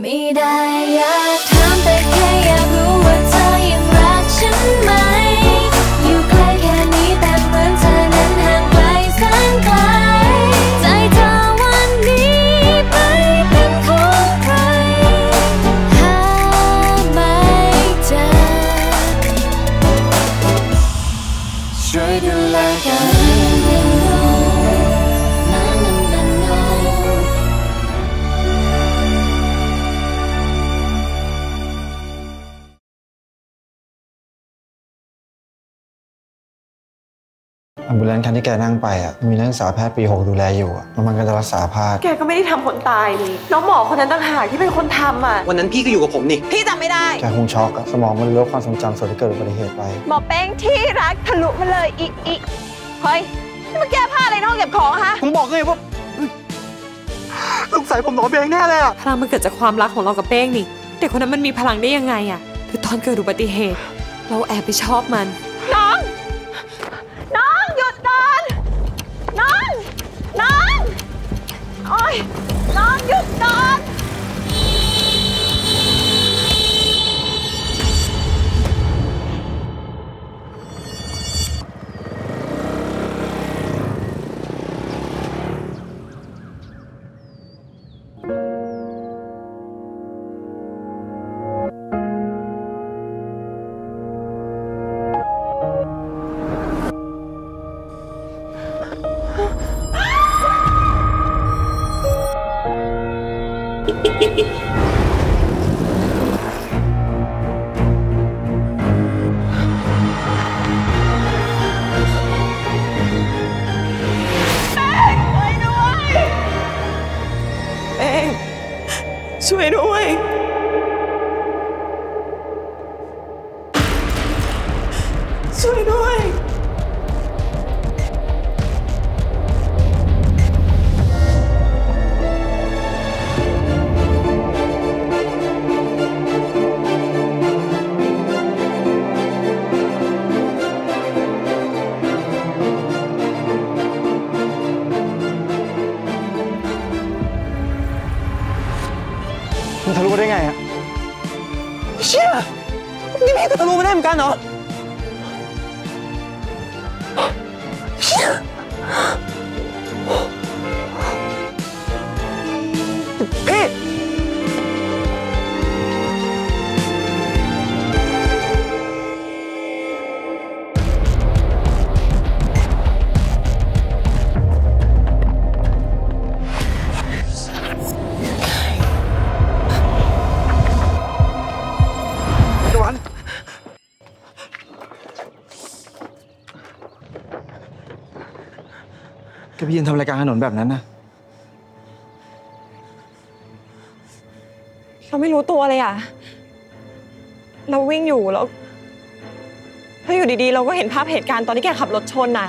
ไม่ได้อยากถามแต่แค่อยากรู้ว่าเธอยังรักฉันไหมอยู่ใกล้แค่นี้แต่เหมือนเธอนั้นห่างไกลแสนไกลใจเธอวันนี้ไปเป็นของใครหาไม่เจอช่วยดูแลกันอัมบูแลนซ์คันที่แกนั่งไปอ่ะมีนักศึกษาแพทย์ปี 6ดูแลอยู่อ่ะมันก็จะรักษาพลาดแกก็ไม่ได้ทำคนตายนี่น้องหมอคนนั้นต่างหากที่เป็นคนทำอ่ะวันนั้นพี่ก็อยู่กับผมนี่พี่จำไม่ได้แกคงช็อกอ่ะสมองมันลดความทรงจำส่วนที่เกิดอุบัติเหตุไปหมอเป้งที่รักทะลุมาเลยอีเฮ้ยนี่มันแก้ผ้าอะไรน้องเก็บของคะผมบอกเลยว่าสงสัยผมหมอเป้งแน่เลยอ่ะพลังมันเกิดจากความรักของเรากับเป้งนี่แต่คนนั้นมันมีพลังได้ยังไงอ่ะคือตอนเกิดอุบัติเหตุเราแอบไปชอบมันน้องหยุดก่อนช่วยด้วยช่วยด้วยทะลุได้ไงอะเชี่ยนี่พี่ก็ทะลุไม่ได้เหมือนกันเหรอเชี่ยพี่พี่ยืนทำรายการถนนแบบนั้นนะเราไม่รู้ตัวเลยอ่ะเราวิ่งอยู่แล้วถ้าอยู่ดีๆเราก็เห็นภาพเหตุการณ์ตอนที่แกขับรถชนน่ะ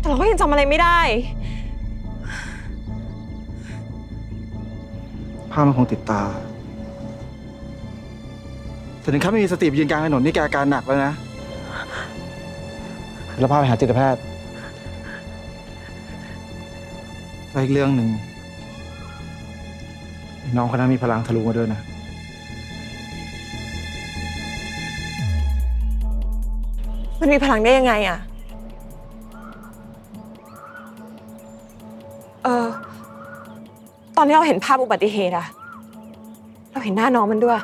แต่เราก็ยังจำอะไรไม่ได้ภาพมันคงติดตาถึงขั้นไม่มีสติยืนกลางถนนนี่แกอาการหนักแล้วนะแล้วพาไปหาจิตแพทย์อีกเรื่องหนึ่งน้องคนนั้นมีพลังทะลุมาด้วยนะมันมีพลังได้ยังไงอ่ะตอนที่เราเห็นภาพอุบัติเหตุอะเราเห็นหน้าน้องมันด้วย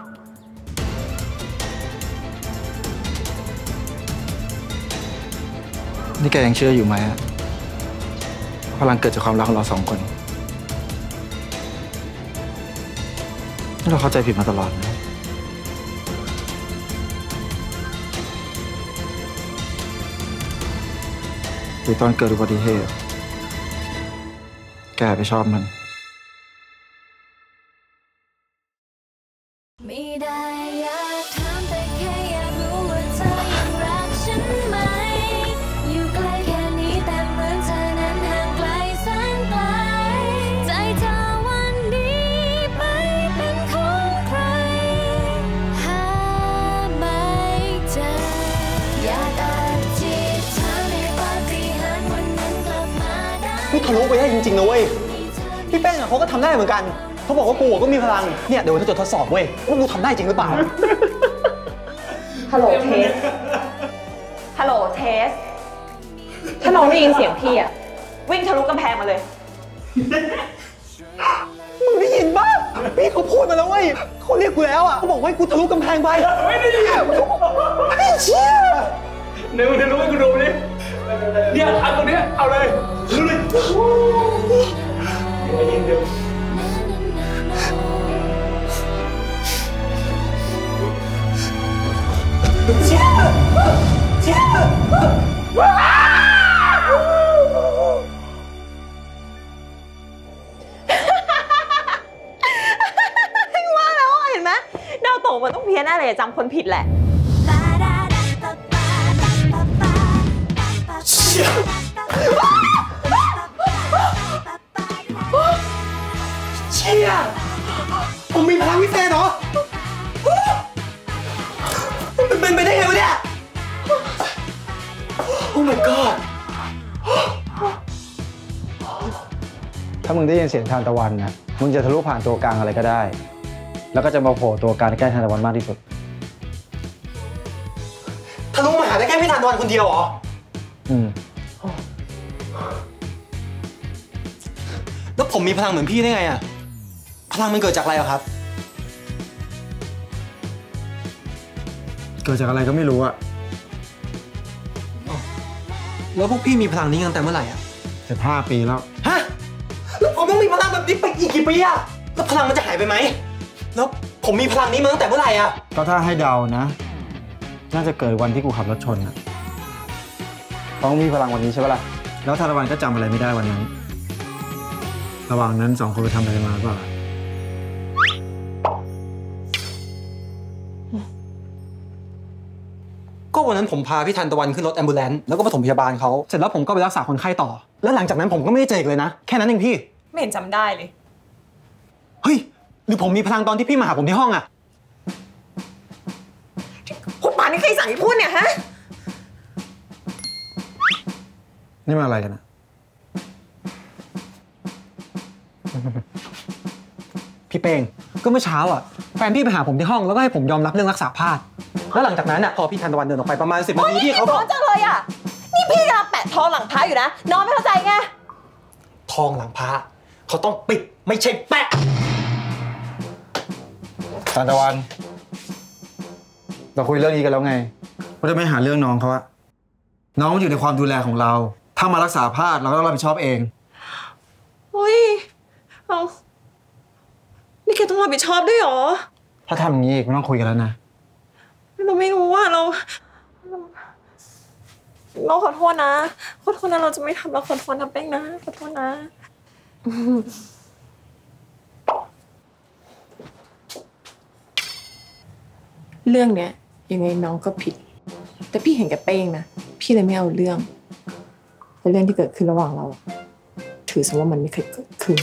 นี่แกยังเชื่ออยู่ไหมอะพลังเกิดจากความรักของเราสองคนเราเข้าใจผิดมาตลอดนะหรือตอนเกิดอุบัติเหตุแกไปชอบมัน รู้ไปได้จริงๆนะเว้ยพี่แป้งเขาก็ทำได้เหมือนกันเขาบอกว่ากูก็มีพลังเนี่ยเดี๋ยวเขาจะทดสอบเว้ยว่ากูทำได้จริงหรือเปล่าฮัลโหลเทสฮัลโหลเทสถ้าน้องได้ยินเสียงพี่อะวิ่งทะลุกำแพงมาเลยมึงได้ยินบ้างพี่เขาพูดมาแล้วเว้ยเขาเรียกกูแล้วอะเขาบอกว่ากูทะลุกำแพงไปไม่ได้ยินไอ้เชี่ยเดี๋ยวมึงจะรู้ว่ากูโดนเลยเนี่ยทำตรงนี้เอาเลยคือเลยได้ยินเดี๋ยวเชี่ยเชี่ยมันต้องเพี้ยนอะไรจำคนผิดแหละเชี่ยผมมีพลังพิเศษเหรอมันเป็นไปได้ไงวะเนี่ยโอ้ my god ถ้ามึงได้ยินเสียงทานตะวันนะมึงจะทะลุผ่านตัวกลางอะไรก็ได้แล้วก็จะมาโผล่ตัวการใกล้ทานตะวันมากที่สุดทะลุมาหาได้แค่พี่ทานตะวันคนเดียวเหรอแล้วผมมีพลังเหมือนพี่ได้ไงอะพลังมันเกิดจากอะไรครับเกิดจากอะไรก็ไม่รู้อะแล้วพวกพี่มีพลังนี้ตั้งแต่เมื่อไหร่อะ15 ปีแล้วฮะแล้วผมต้องมีพลังแบบนี้ไปอีกกี่ปีอะแล้วพลังมันจะหายไปไหมแล้วผมมีพลังนี้มาตั้งแต่เมื่อไหร่อะก็ถ้าให้เดานะน่าจะเกิดวันที่กูขับรถชนอะต้องมีพลังวันนี้ใช่ปะล่ะแล้วธนวันก็จำอะไรไม่ได้วันนั้นระหว่างนั้น2 คนไปทำอะไรมาป่ะก็วันนั้นผมพาพี่ธนตะวันขึ้นรถแอมบูเลนซ์แล้วก็ปฐมพยาบาลเขาเสร็จแล้วผมก็ไปรักษาคนไข้ต่อแล้วหลังจากนั้นผมก็ไม่ได้เจอเลยนะแค่นั้นเองพี่ไม่เห็นจำได้เลยเฮ้ยหรือผมมีพลังตอนที่พี่มาหาผมที่ห้องอะคนป่านนี่ใครสั่งให้พูดเนี่ยฮะนี่มาอะไรกันนะพี่เป้งก็เมื่อเช้าอะแฟนพี่ไปหาผมที่ห้องแล้วก็ให้ผมยอมรับเรื่องรักษาพลาดแล้วหลังจากนั้นอะพอพี่ธันตะวันเดินออกไปประมาณ10 นาทีพี่เขาร้อนจังเลยอะนี่พี่กำลังแปะทองหลังพระอยู่นะน้องไม่เข้าใจไงทองหลังพระเขาต้องปิดไม่ใช่แปะธนตะวันเราคุยเรื่องนี้กันแล้วไงว่าจะไม่หาเรื่องน้องเขาอะน้องมันอยู่ในความดูแลของเราถ้ามารักษาพลาดเราก็ต้องรับผิดชอบเองอุ้ยเอานี่แกต้องรับผิดชอบด้วยหรอถ้าทำอย่างนี้อีกไม่ต้องคุยกันแล้วนะเราไม่รู้ว่าเราขอโทษนะขอโทษนะเราจะไม่ทำเราขอโทษนะแป้งนะขอโทษนะเรื่องเนี้ยยังไงน้องก็ผิดแต่พี่เห็นกับเป้งนะพี่เลยไม่เอาเรื่องแต่เรื่องที่เกิดขึ้นระหว่างเราถือซะว่ามันไม่เคยเกิดขึ้น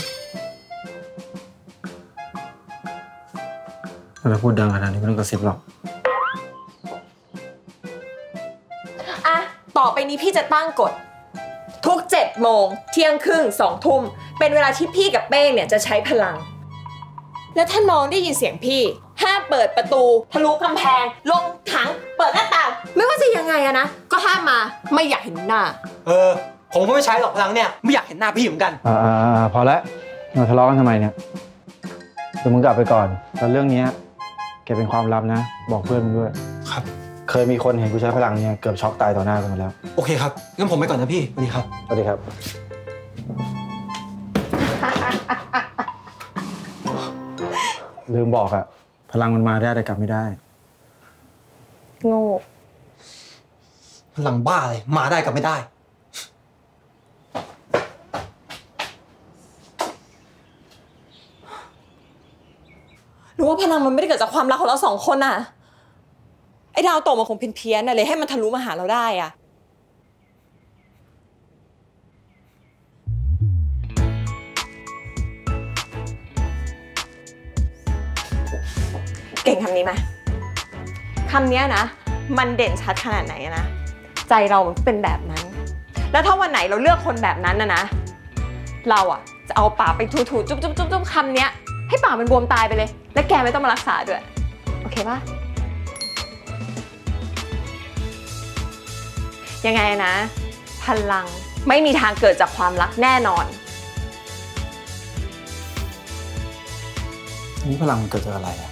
เราพูดดังขนาดนี้ไม่ต้องกระซิบหรอกอะต่อไปนี้พี่จะตั้งกฎทุก7 โมงเที่ยงครึ่ง2 ทุ่มเป็นเวลาที่พี่กับเป้งเนี่ยจะใช้พลังและถ้าน้องได้ยินเสียงพี่ห้ามเปิดประตูทะลุกำแพงลงถังเปิดหน้าต่างไม่ว่าจะยังไงอะนะก็ห้ามมาไม่อยากเห็นหน้าผมก็ไม่ใช้หรอกพลังเนี่ยไม่อยากเห็นหน้าพี่เหมือนกันพอแล้วเราทะเลาะกันทำไมเนี่ยเดี๋ยวมึงกลับไปก่อนแล้วเรื่องนี้แกเป็นความลับนะบอกเพื่อนมึงด้วยครับเคยมีคนเห็นกูใช้พลังเนี่ยเกือบช็อกตายต่อหน้ากันมาแล้วโอเคครับงั้นผมไปก่อนนะพี่สวัสดีครับสวัสดีครับลืมบอกอะพลังมันมาได้แต่กลับไม่ได้โง่พลังบ้าเลยมาได้กลับไม่ได้หรือว่าพลังมันไม่ได้เกิดจากความรักของเรา2 คนน่ะไอ้ดาวตกมันคงเพี้ยนๆน่ะเลยให้มันทะลุมาหาเราได้อะเก่งคำนี้ไหมคำนี้นะมันเด่นชัดขนาดไหนนะใจเรามันเป็นแบบนั้นแล้วถ้าวันไหนเราเลือกคนแบบนั้นนะ เราอ่ะจะเอาปากไปถูๆจุ๊บๆคำเนี้ยให้ปากมันบวมตายไปเลยและแกไม่ต้องมารักษาด้วยโอเคป่ะยังไงนะพลังไม่มีทางเกิดจากความรักแน่นอนนี่พลังมันเกิดจากอะไรอะ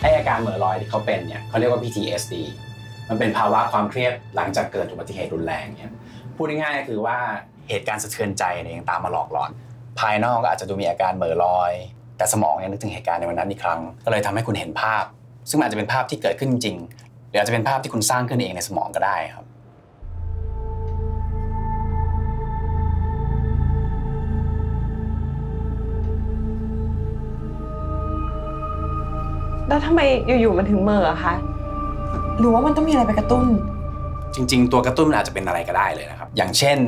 ไออาการเหม่อลอยที่เขาเป็นเนี่ยเขาเรียกว่า PTSD มันเป็นภาวะความเครียดหลังจากเกิดอุบัติเหตุรุนแรงเนี่ยพูดง่ายๆคือว่าเหตุการณ์สะเทือนใจเนี่ยยังตามมาหลอกหลอนภายนอกก็อาจจะดูมีอาการเหม่อลอยแต่สมองยังนึกถึงเหตุการณ์ในวันนั้นอีกครั้งก็เลยทำให้คุณเห็นภาพซึ่งอาจจะเป็นภาพที่เกิดขึ้นจริงหรืออาจจะเป็นภาพที่คุณสร้างขึ้นเองในสมองก็ได้ครับแล้วทำไมอยู่ๆมันถึงเมอคะหรือว่ามันต้องมีอะไรไปกระตุ้นจริงๆตัวกระตุ้นมันอาจจะเป็นอะไรก็ได้เลยนะครับอย่างเช่น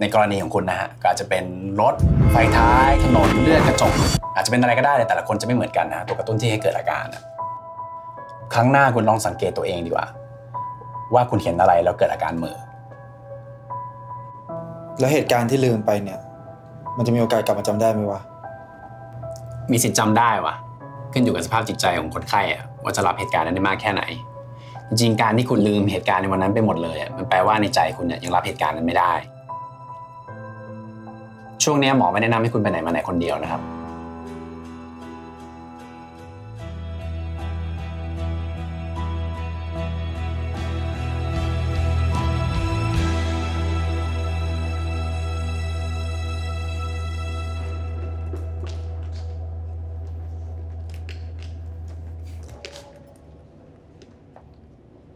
ในกรณีของคุณนะฮะก็อาจจะเป็นรถไฟท้ายถนนเลือดกระจกอาจจะเป็นอะไรก็ได้เลยแต่ละคนจะไม่เหมือนกันนะตัวกระตุ้นที่ให้เกิดอาการครั้งหน้าคุณลองสังเกตตัวเองดีกว่าว่าคุณเห็นอะไรแล้วเกิดอาการเมอแล้วเหตุการณ์ที่ลืมไปเนี่ยมันจะมีโอกาสกลับมาจำได้ไหมวะมีสิทธิ์จำได้วะขึ้นอยู่กับสภาพจิตใจของคนไข้ว่าจะรับเหตุการณ์นั้นได้มากแค่ไหนจริงๆการที่คุณลืมเหตุการณ์ในวันนั้นไปหมดเลยมันแปลว่าในใจคุณเนี่ยยังรับเหตุการณ์นั้นไม่ได้ช่วงนี้หมอไม่แนะนำให้คุณไปไหนมาไหนคนเดียวนะครับ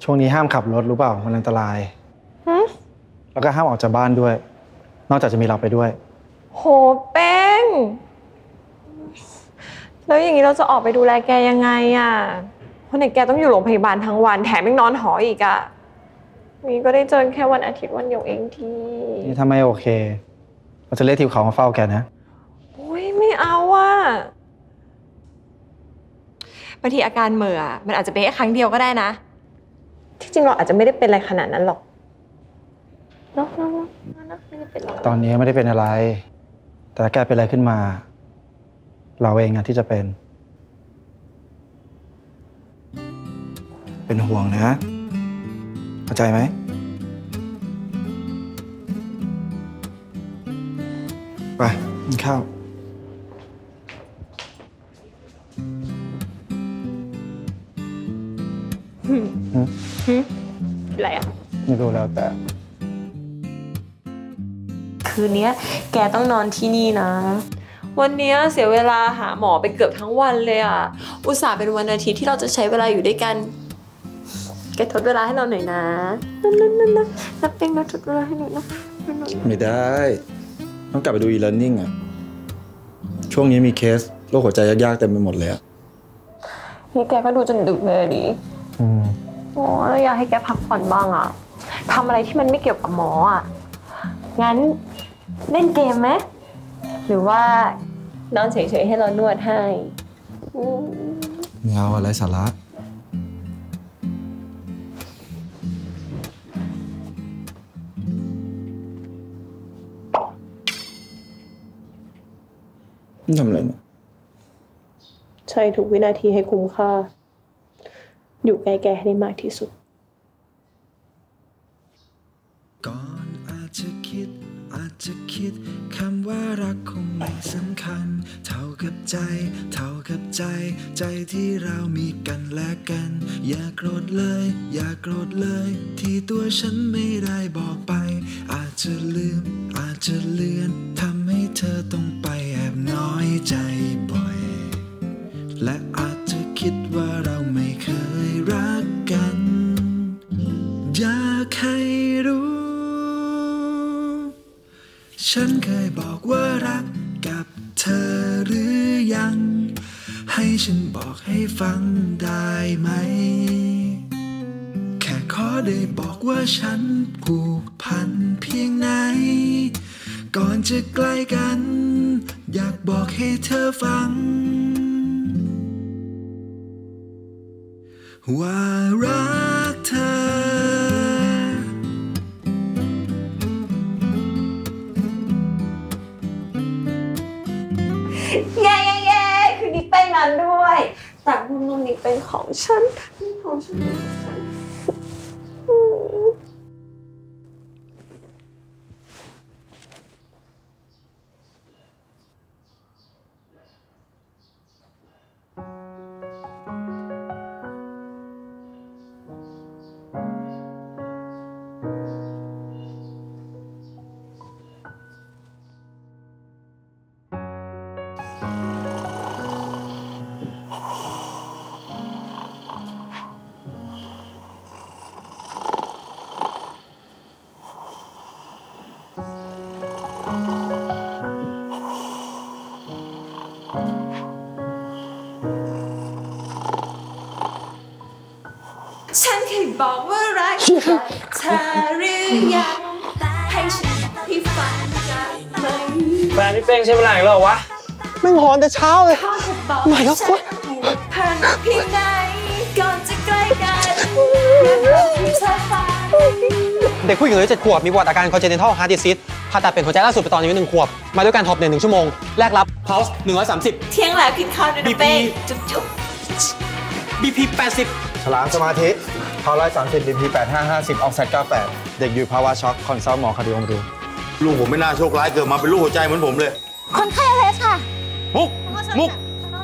ช่วงนี้ห้ามขับรถรู้เปล่ามันอันตรายแล้วก็ห้ามออกจากบ้านด้วยนอกจากจะมีเราไปด้วยโหเป้งแล้วอย่างนี้เราจะออกไปดูแลแกยังไงอ่ะเพราะไหนแกต้องอยู่โรงพยาบาลทั้งวันแถมยังนอนหออีกอ่ะมีก็ได้เจอแค่วันอาทิตย์วันเดียวเองทีนี่ถ้าไม่โอเคเราจะเรียกทีมเขามาเฝ้าแกนะโอ้ยไม่เอาอ่ะบางทีอาการเหม่อมันอาจจะเป็นแค่ครั้งเดียวก็ได้นะจริงเราอาจจะไม่ได้เป็นอะไรขนาดนั้นหรอกเนาะไม่ได้เป็นตอนนี้ไม่ได้เป็นอะไรแต่ถ้าแกเป็นอะไรขึ้นมาเราเองนะที่จะเป็นห่วงนะเข้าใจไหมไปกินข้าวอะไรอ่ะไม่รู้แล้วแต่คืนนี้แกต้องนอนที่นี่นะวันนี้เสียเวลาหาหมอไปเกือบทั้งวันเลยอ่ะอุตส่าห์เป็นวันอาทิตย์ที่เราจะใช้เวลาอยู่ด้วยกันแกทดเวลาให้เราหน่อยนะนับเป็นมาทดเวลาให้หน่อยนะไม่ได้ต้องกลับไปดู e-learning อ่ะช่วงนี้มีเคสโรคหัวใจยากๆเต็มไปหมดเลยอ่ะนี่แกก็ดูจนดึกเลยดิโอ้เราอยากให้แกพักผ่อนบ้างอ่ะทำอะไรที่มันไม่เกี่ยวกับหมออ่ะงั้นเล่นเกมไหมหรือว่านอนเฉยๆให้เรานวดให้ไม่เอาอะไรสาระทำอะไรเนี่ยใช้ทุกวินาทีให้คุ้มค่าอยู่ใกล้แกให้ได้มากที่สุดก่อนอาจจะคิดคำว่ารักคงไม่สำคัญเท่ากับใจที่เรามีกันและกันอย่าโกรธเลยที่ตัวฉันไม่ได้บอกไปอาจจะลืมอาจจะเลือนทำให้เธอต้องไปแอบน้อยใจบ่อยและอาจจะคิดว่าเราไม่เคยรักกันอยากให้รู้ฉันเคยบอกว่ารักกับเธอหรือยังให้ฉันบอกให้ฟังได้ไหมแค่ขอได้บอกว่าฉันผูกพันเพียงไหนก่อนจะใกล้กันอยากบอกให้เธอฟังว่ารักเธอ แย่แย่คือนิกไปนั้นด้วยแต่มุมนิกเป็นของฉันของฉันฉันเคยบอกว่ารักเธอหรือยังให้ฉันที่ฝันจะไม่แฟนพี่เป้งใช่ไหมล่ะหรอวะแม่งหอนแต่เช้าเลยไม่แล้วก็ผ่านเพียงใดก่อนจะใกล้กันเด็กผู้หญิงอายุ7 ขวบมีประวัติอาการ congenital heart disease ผ่าตัดเปลี่ยนหัวใจล่าสุดไปตอนอายุ1 ขวบมาด้วยการหอบเหนื่อย1 ชั่วโมงแลกรับ pulse 130เที่ยงแล้วกินข้าวด้วยนะเป้งจุ๊บBP 80ฉลามสมาธิพาวไลท์30 BP 8550ออกแซด98เด็กอยู่ภาวะช็อกคอนซัลท์หมอคาร์ดิโอมดูลูกผมไม่น่าโชคร้ายเกิดมาเป็นลูกหัวใจเหมือนผมเลยคนไข้อะไรค่ะมุก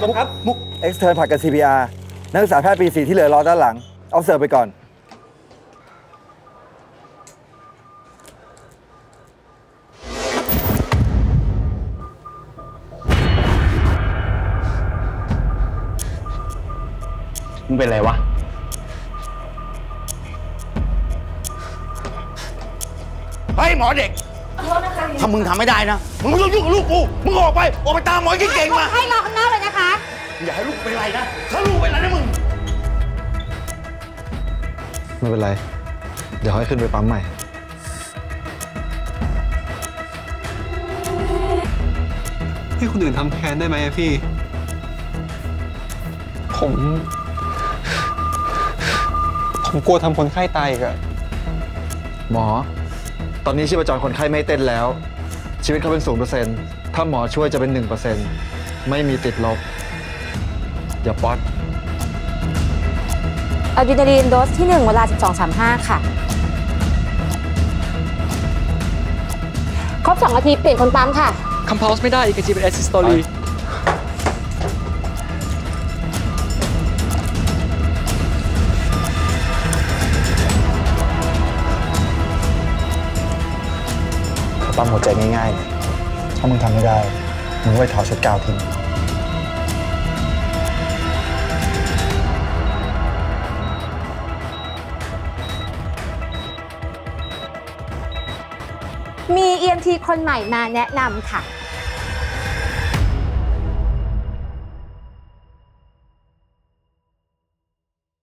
ครับมุกเอ็กซ์เทิร์นผัดกับ CPR นักศึกษาแพทย์ปี4ที่เหลือรอด้านหลังเอาเสิร์ฟไปก่อนมึงเป็นไรวะเฮ้ยหมอเด็กถ้ามึงทำไม่ได้นะมึงไม่ต้องยุ่งกับลูกกูมึงออกไปตามหมอเก่งๆมาให้รอข้างนอกเลยนะคะอย่าให้ลูกเป็นไรนะถ้าลูกเป็นไรนะมึงไม่เป็นไรเดี๋ยวให้ขึ้นไปปั๊มใหม่ให้คนอื่นทำแทนได้ไหมพี่ผมกลัวทำคนไข้ตายอ่ะหมอตอนนี้ชีพจรคนไข้ไม่เต้นแล้วชีวิตเขาเป็น 0% ถ้าหมอช่วยจะเป็น 1% ไม่มีติดลบอย่าป๊อตอะดรีนาลีนโดสที่1เวลา 12:35 ค่ะครบ2 นาทีเปลี่ยนคนปั๊มค่ะคอมเพลสไม่ได้ EKG เป็น Assistoryปั๊มหัวใจง่ายๆถ้ามึงทำไม่ได้มึงไปถอดชุดกาวทิ้งมี EMT คนใหม่มาแนะนำค่ะ